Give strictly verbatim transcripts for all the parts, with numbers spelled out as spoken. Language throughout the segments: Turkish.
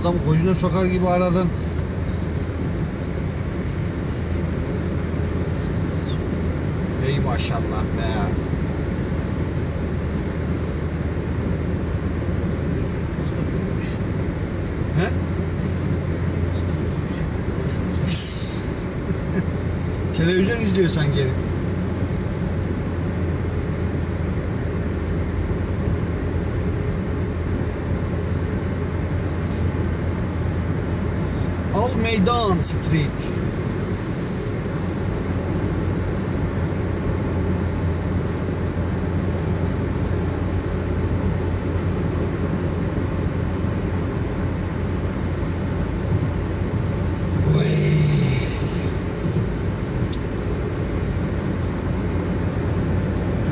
Adam gözüne sokar gibi aradın. Ey maşallah be. He? Televizyon izliyor sanki. Meydan Street.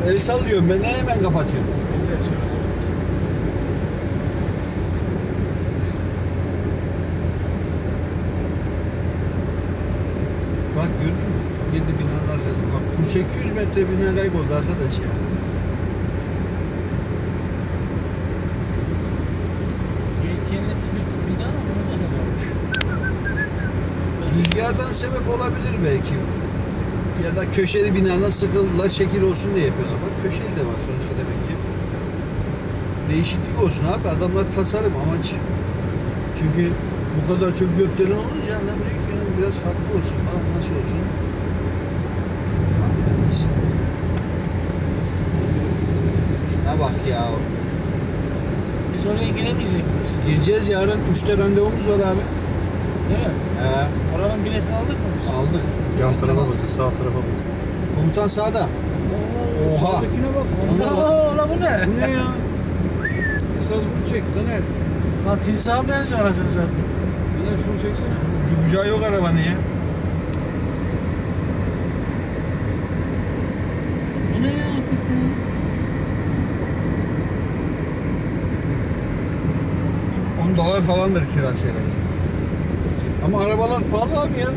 El sallıyorum ben, hemen kapatıyorum. Bak gördün mü? Yedi binanın arkası. Bak bin sekiz yüz metre bina kayboldu arkadaş ya. Kendisi bir bina burada da varmış. Rüzgardan sebep olabilir belki. Ya da köşeli binana sıkıldılar, şekil olsun diye yapıyorlar. Bak köşeli de var sonuçta demek ki. Değişiklik olsun abi. Adamlar tasarım amaç. Çünkü bu kadar çok gökdelen olunca annem büyük günün biraz farklı olsun falan, nasıl olsun? Şuna bak ya. Biz oraya giremeyecek miyiz? Gireceğiz, yarın üçte randevumuz var abi. Değil mi? He. Oranın biletini aldık mı biz? Aldık. Yan tarafa bakın, sağ tarafa bakın. Komutan sağda. Oo, oha. Sağdakine bak. Oha, ola bu ne? Bu ne ya? Esas bunu çek Taner. Lan timsaha benziyor arasını zaten. Yine şunu çeksene. Ucu bucağı yok arabanın ya. Bu ne ya? on dolar falandır kirası herhalde. Ama arabalar pahalı abi ya.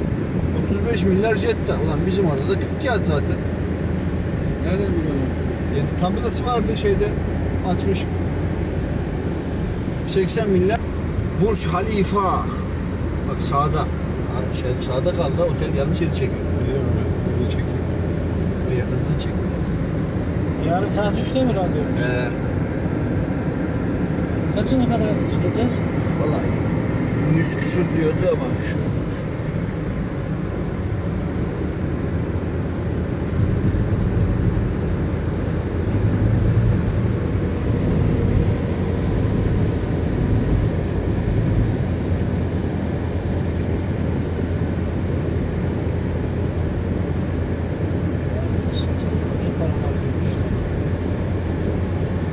otuz beş milyar Jetta. Ulan bizim arada da kırk kağıt zaten. Nereden biliyorsun? Tabelası vardı şeyde. Açmış. seksen milyar. Burç Halifa. Bak sağda. Abi şey, sağda kaldı. Otel yanlış yeri çekiyor. Biliyorum ya. Burayı çektim. O yakından çekiyor. Yarın saat üçte mi radyo? He. Kaçına kadar çıkacağız? Valla yüz küsur diyordu ama şu.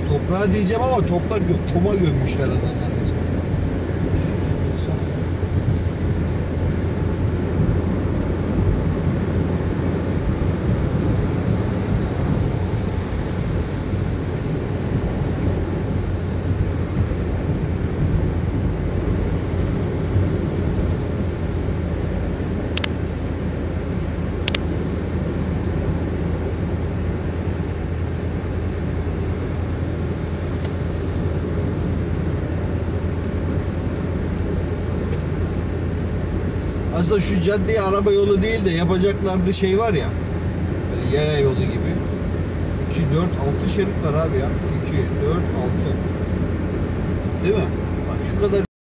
Toprağa diyeceğim ama toprak yok, kuma gömmüşler adamlar. Aslında şu caddeye araba yolu değil de yapacaklardı, şey var ya, böyle yaya yolu gibi. iki, dört, altı şerit var abi ya. iki, dört, altı. Değil mi? Bak şu kadar.